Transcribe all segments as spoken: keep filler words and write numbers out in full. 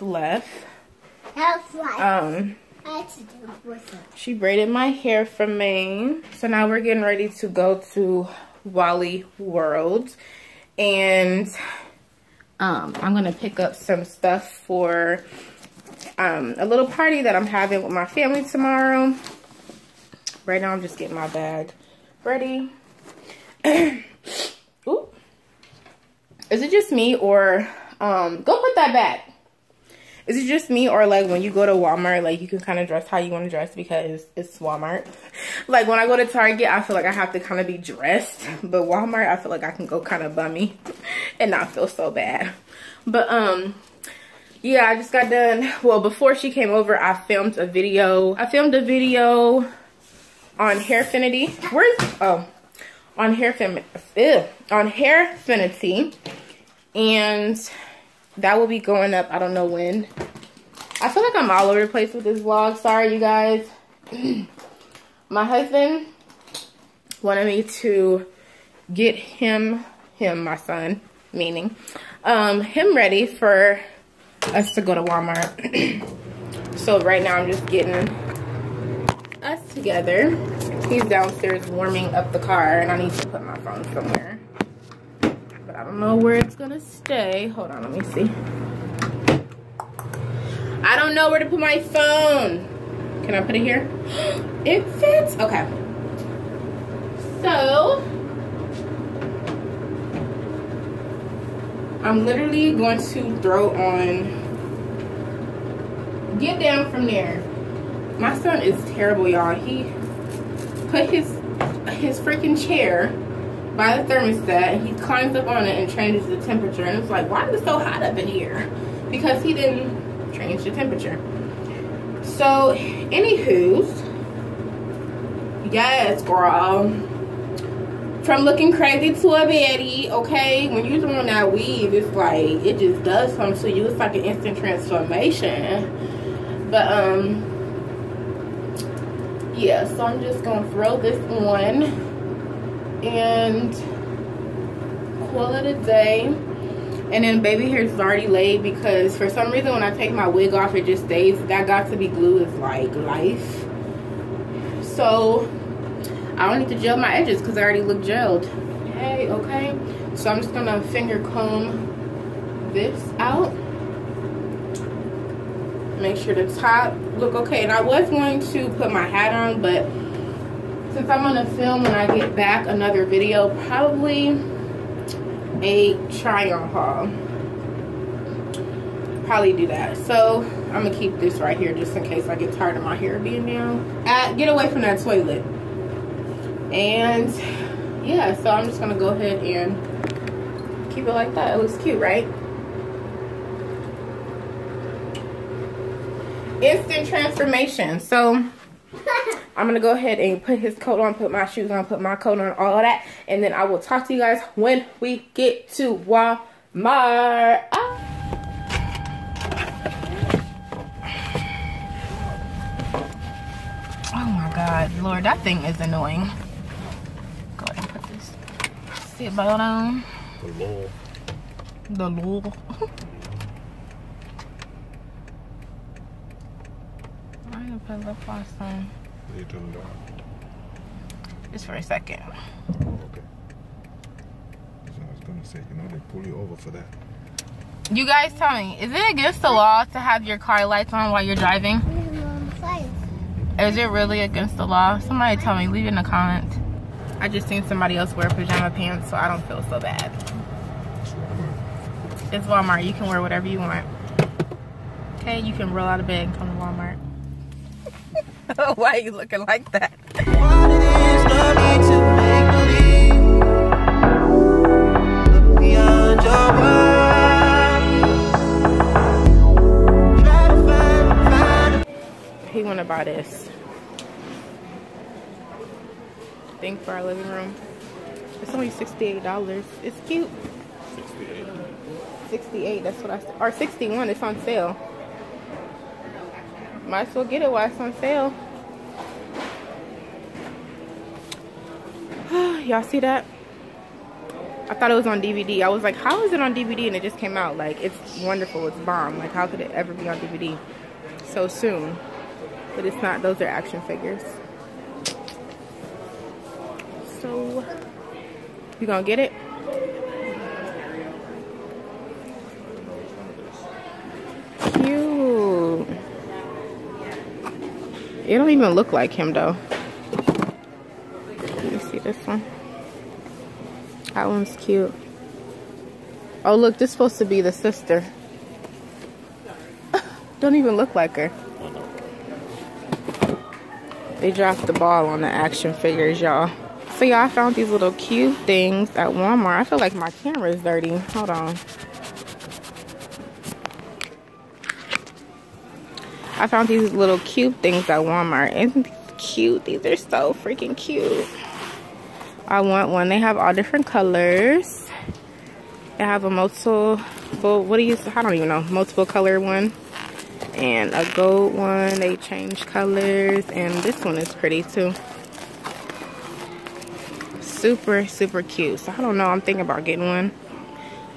that's left. That's left. Um, I had to do with it. She braided my hair for Maine. So now we're getting ready to go to Wally World. And um, I'm going to pick up some stuff for um, a little party that I'm having with my family tomorrow. Right now I'm just getting my bag ready. Ooh. Is it just me or um go put that back? Is it just me or like when you go to Walmart, like you can kind of dress how you want to dress because it's Walmart? Like when I go to Target, I feel like I have to kind of be dressed, but Walmart, I feel like I can go kind of bummy and not feel so bad. But um yeah, I just got done. Well, before she came over, I filmed a video. I filmed a video on Hairfinity. Where's oh on Hairfin ew, on Hairfinity, and that will be going up. I don't know when. I feel like I'm all over the place with this vlog. Sorry, you guys. My husband wanted me to get him, him, my son, meaning, um, him ready for us to go to Walmart. So right now I'm just getting us together. He's downstairs warming up the car, and I need to put my phone somewhere. But I don't know where it's gonna stay. Hold on, let me see. I don't know where to put my phone. Can I put it here? It fits. Okay. So I'm literally going to throw on. Get down from there. My son is terrible, y'all. He put his his freaking chair by the thermostat and he climbs up on it and changes the temperature. And it's like, why is it so hot up in here? Because he didn't change the temperature. So, anywho's, yes, girl. From looking crazy to a baddie, okay? When you're doing that weave, it's like, it just does something to you. It's like an instant transformation. But, um... yeah, so I'm just gonna throw this on and call it a day. And then baby hair is already laid because for some reason when I take my wig off, it just stays. That got to be glue is like life. So I don't need to gel my edges because I already look gelled. Hey, okay. So I'm just gonna finger comb this out. Make sure the top look okay. And I was going to put my hat on, but since I'm gonna film when I get back another video, probably a try on haul, probably do that. So I'm gonna keep this right here just in case I get tired of my hair being down. I, get away from that toilet. And yeah, so I'm just gonna go ahead and keep it like that. It looks cute, right? Instant transformation. So I'm gonna go ahead and put his coat on, put my shoes on, put my coat on, all of that, and then I will talk to you guys when we get to Walmart. Oh. Oh my God, Lord, that thing is annoying. Go ahead and put this sit belt on. The Lord. The Lord. Put lip gloss on. You turn it on. Just for a second. Okay. So I was gonna say, you know, they pull you over for that. You guys tell me, is it against the law to have your car lights on while you're driving? Is it really against the law? Somebody tell me, leave it in the comments. I just seen somebody else wear pajama pants, so I don't feel so bad. It's Walmart. It's Walmart. You can wear whatever you want. Okay, you can roll out of bed and come to Walmart. Why are you looking like that? What it is, no need to make believe. Look beyond your world. Try to find, find a... He wanna buy this thing for our living room. It's only sixty-eight dollars. It's cute. sixty-eight. sixty-eight, that's what I said. Or sixty-one, it's on sale. Might as well get it while it's on sale. Y'all see that? I thought it was on D V D. I was like, how is it on D V D? And it just came out. Like, it's wonderful. It's bomb. Like, how could it ever be on D V D so soon? But it's not. Those are action figures. So, you gonna get it? Cute. It don't even look like him, though. Let me see this one. That one's cute. Oh, look, this is supposed to be the sister. Don't even look like her. They dropped the ball on the action figures, y'all. So, y'all, I found these little cute things at Walmart. I feel like my camera is dirty. Hold on. I found these little cute things at Walmart. Isn't these cute? These are so freaking cute. I want one. They have all different colors. They have a multiple, what do you, I don't even know, multiple color one. And a gold one. They change colors. And this one is pretty, too. Super, super cute. So I don't know. I'm thinking about getting one,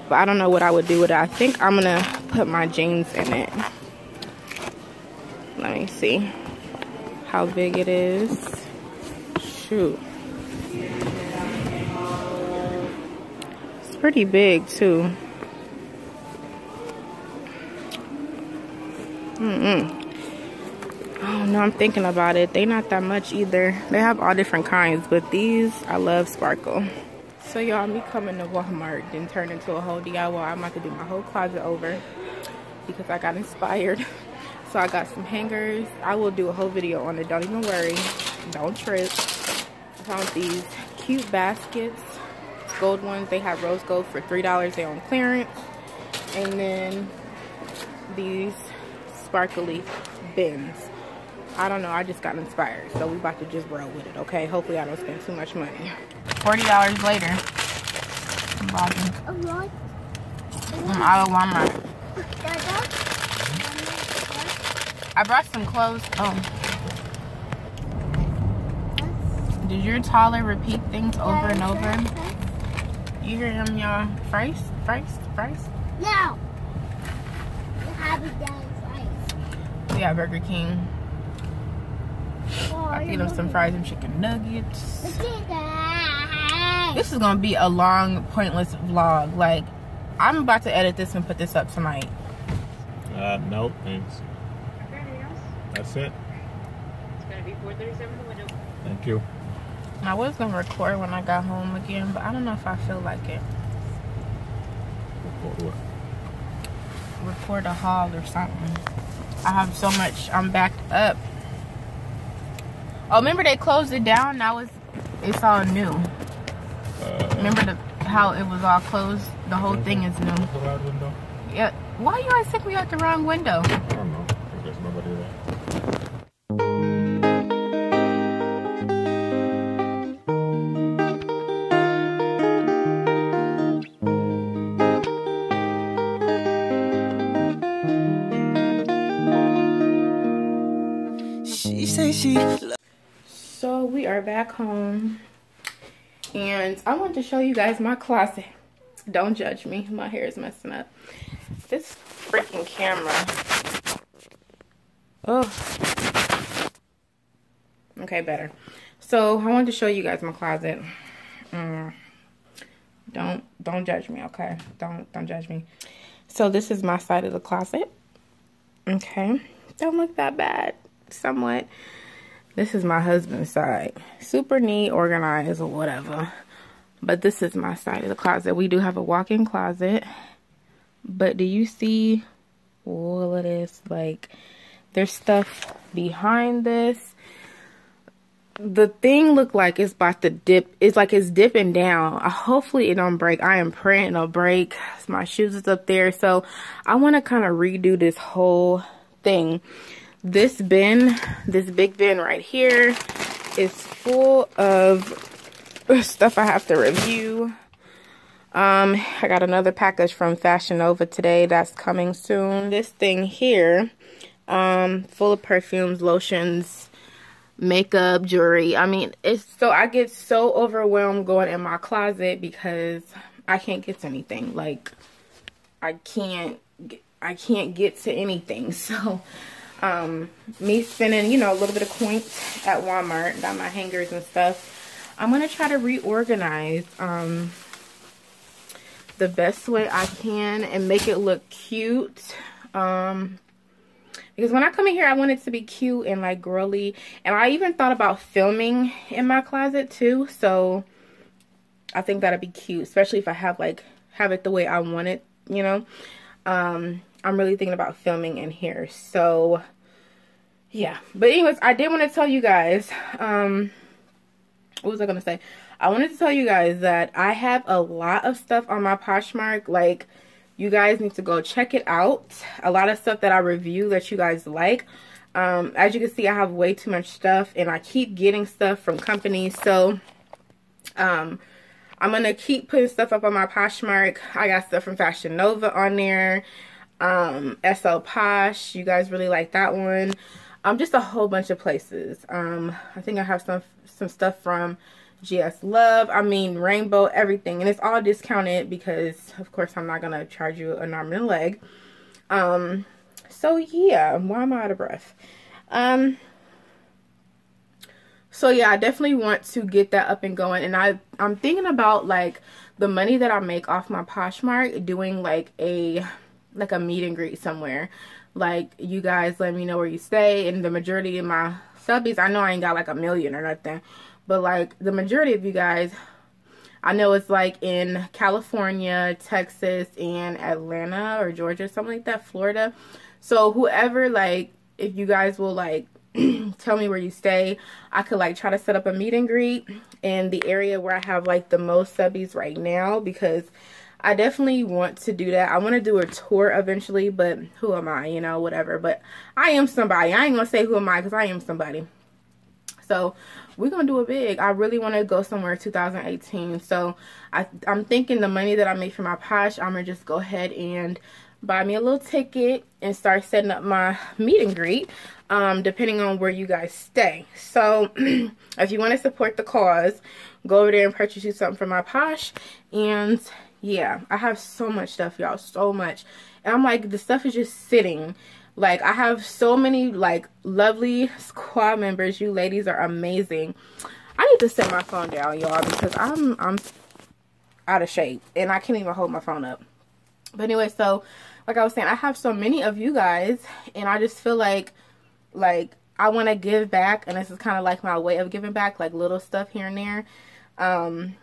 but I don't know what I would do with it. I think I'm gonna put my jeans in it. Let me see how big it is. Shoot, it's pretty big too. Mm-mm. Oh no, I'm thinking about it. They're not that much either. They have all different kinds, but these I love sparkle. So y'all, me coming to Walmart didn't turn into a whole D I Y. I'm about to do my whole closet over because I got inspired. So I got some hangers. I will do a whole video on it. Don't even worry. Don't trip. I found these cute baskets. Gold ones. They have rose gold for three dollars. They're on clearance. And then these sparkly bins. I don't know. I just got inspired. So we about to just roll with it. Okay. Hopefully I don't spend too much money. forty dollars later. I'm vlogging. Right. I'm out of Walmart. I brought some clothes. Oh. Did your toddler repeat things over and over? You hear him, y'all? Fries? Fries? Fries? No. We got Burger King. I feed him some fries and chicken nuggets. This is going to be a long, pointless vlog. Like, I'm about to edit this and put this up tonight. Uh, no, thanks. That's it. It's gonna be four thirty-seven in the window. Thank you. I was gonna record when I got home again, but I don't know if I feel like it. Record what? Record a haul or something. I have so much. I'm backed up. Oh, remember they closed it down? Now it's it's all new. Uh, remember the, how it was all closed? The whole thing know. is new. The right window? Yeah. Why you guys think we got the wrong window? I don't know. I think there's nobody there. So we are back home and I want to show you guys my closet. Don't judge me, my hair is messing up. This freaking camera. Oh, okay, better. So I wanted to show you guys my closet. Mm. Don't don't judge me, okay? Don't don't judge me. So this is my side of the closet. Okay, don't look that bad. Somewhat. This is my husband's side. Super neat, organized, or whatever. But this is my side of the closet. We do have a walk-in closet. But do you see all of this? Like, there's stuff behind this. The thing look like it's about to dip. It's like it's dipping down. I, hopefully it don't break. I am praying it'll break. My shoes is up there. So I want to kind of redo this whole thing. This bin, this big bin right here is full of stuff I have to review. Um, I got another package from Fashion Nova today that's coming soon. This thing here, um, full of perfumes, lotions, makeup, jewelry. I mean, it's so I get so overwhelmed going in my closet because I can't get to anything. Like, I can't, I can't get to anything. So, um, me spending, you know, a little bit of coins at Walmart, got my hangers and stuff. I'm going to try to reorganize, um, the best way I can and make it look cute. Um, because when I come in here, I want it to be cute and like girly. And I even thought about filming in my closet too. So I think that'd be cute, especially if I have like, have it the way I want it, you know. Um, I'm really thinking about filming in here. So yeah, but anyways, I did want to tell you guys, um, what was I going to say? I wanted to tell you guys that I have a lot of stuff on my Poshmark. Like, you guys need to go check it out. A lot of stuff that I review that you guys like. Um, as you can see, I have way too much stuff, and I keep getting stuff from companies. So, um, I'm going to keep putting stuff up on my Poshmark. I got stuff from Fashion Nova on there. Um, S L Posh. You guys really like that one. Um, just a whole bunch of places. Um, I think I have some, some stuff from G S Love, I mean Rainbow, everything, and it's all discounted because of course I'm not gonna charge you an arm and a leg. Um so yeah, why am I out of breath? Um so yeah, I definitely want to get that up and going, and I I'm thinking about like the money that I make off my Poshmark doing like a like a meet and greet somewhere. Like, you guys let me know where you stay, and the majority of my subbies, I know I ain't got like a million or nothing, but like the majority of you guys, I know it's like in California, Texas, and Atlanta or Georgia, something like that, Florida. So whoever, like, if you guys will like tell me where you stay, I could like try to set up a meet and greet in the area where I have like the most subbies right now, because I definitely want to do that. I want to do a tour eventually, but who am I, you know, whatever. But I am somebody. I ain't going to say who am I, because I am somebody. So we're going to do it big. I really want to go somewhere in two thousand eighteen. So I, I'm thinking the money that I make for my Posh, I'm going to just go ahead and buy me a little ticket and start setting up my meet and greet, um, depending on where you guys stay. So if you want to support the cause, go over there and purchase you something from my Posh. And yeah, I have so much stuff, y'all, so much. And I'm like, the stuff is just sitting. Like, I have so many, like, lovely squad members. You ladies are amazing. I need to set my phone down, y'all, because I'm I'm out of shape. And I can't even hold my phone up. But anyway, so, like I was saying, I have so many of you guys. And I just feel like, like, I want to give back. And this is kind of like my way of giving back, like, little stuff here and there. Um,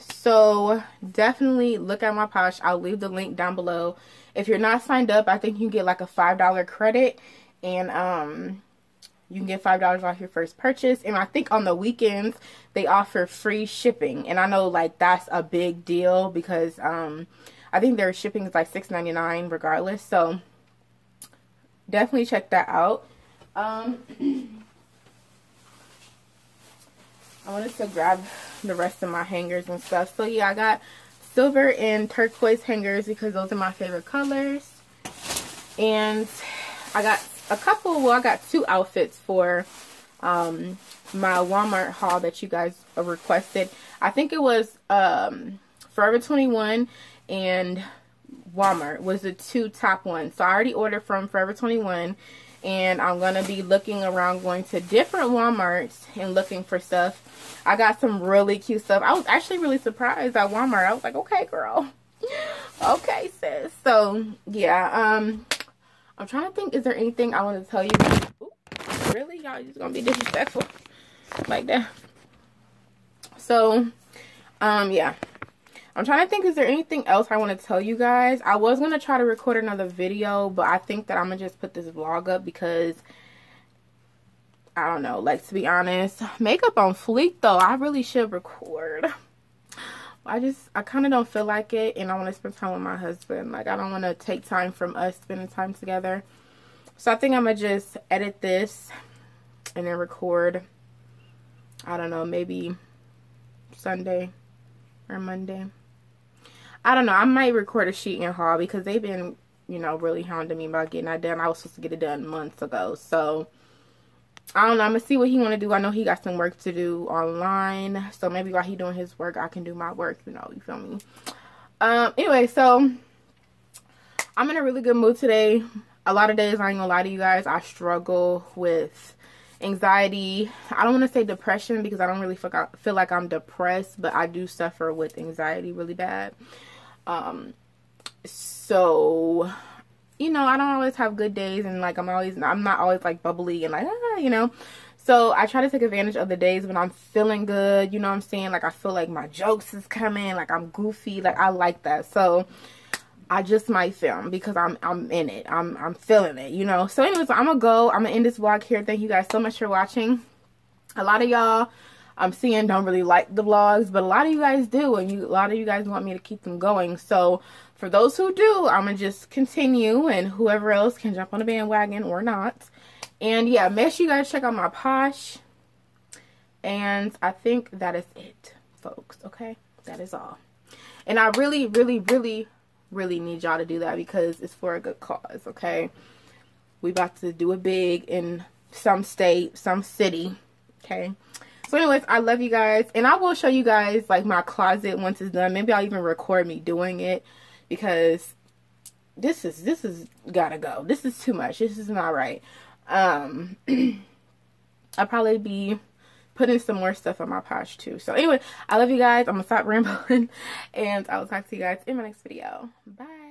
so, definitely look at my Posh. I'll leave the link down below. If you're not signed up, I think you get like a five dollar credit, and um, you can get five dollars off your first purchase. And I think on the weekends, they offer free shipping. And I know like that's a big deal, because um, I think their shipping is like six ninety-nine regardless. So definitely check that out. Um, I wanted to grab the rest of my hangers and stuff. So yeah, I got silver and turquoise hangers because those are my favorite colors. And I got a couple, well, I got two outfits for um, my Walmart haul that you guys requested. I think it was um, Forever twenty-one and Walmart was the two top ones. So I already ordered from Forever twenty-one, and I'm going to be looking around, going to different Walmarts and looking for stuff. I got some really cute stuff. I was actually really surprised at Walmart. I was like, okay, girl. Okay, sis. So, yeah. Um, I'm trying to think, is there anything I want to tell you? Ooh, really? Y'all just going to be disrespectful like that? So, um, yeah. I'm trying to think, is there anything else I want to tell you guys? I was going to try to record another video, but I think that I'm going to just put this vlog up because I don't know. Like, to be honest, makeup on fleek though. I really should record. I just, I kind of don't feel like it, and I want to spend time with my husband. Like, I don't want to take time from us spending time together. So I think I'm going to just edit this and then record, I don't know, maybe Sunday or Monday. I don't know. I might record a sheet and haul because they've been, you know, really hounding me about getting that done. I was supposed to get it done months ago. So, I don't know. I'm going to see what he want to do. I know he got some work to do online. So, maybe while he doing his work, I can do my work. You know, you feel me? Um, anyway, so I'm in a really good mood today. A lot of days, I ain't gonna lie to you guys, I struggle with anxiety. I don't want to say depression because I don't really feel like I'm depressed, but I do suffer with anxiety really bad. Um, so, you know, I don't always have good days, and like I'm always, I'm not always like bubbly and like, ah, you know. So I try to take advantage of the days when I'm feeling good, you know what I'm saying? Like I feel like my jokes is coming, like I'm goofy, like I like that. So I just might film because I'm I'm in it. I'm I'm feeling it, you know. So anyways, I'm gonna go. I'm gonna end this vlog here. Thank you guys so much for watching. A lot of y'all I'm seeing don't really like the vlogs, but a lot of you guys do, and you a lot of you guys want me to keep them going. So for those who do, I'm gonna just continue, and whoever else can jump on the bandwagon or not. And yeah, make sure you guys check out my Posh. And I think that is it, folks. Okay? That is all. And I really, really, really, really need y'all to do that because it's for a good cause, okay? We about to do it big in some state, some city, okay? So anyways, I love you guys. And I will show you guys, like, my closet once it's done. Maybe I'll even record me doing it because this is, this is gotta go. This is too much. This is not right. Um, I'll probably be putting some more stuff on my Posh too. So anyway, I love you guys. I'm gonna stop rambling and I will talk to you guys in my next video. Bye.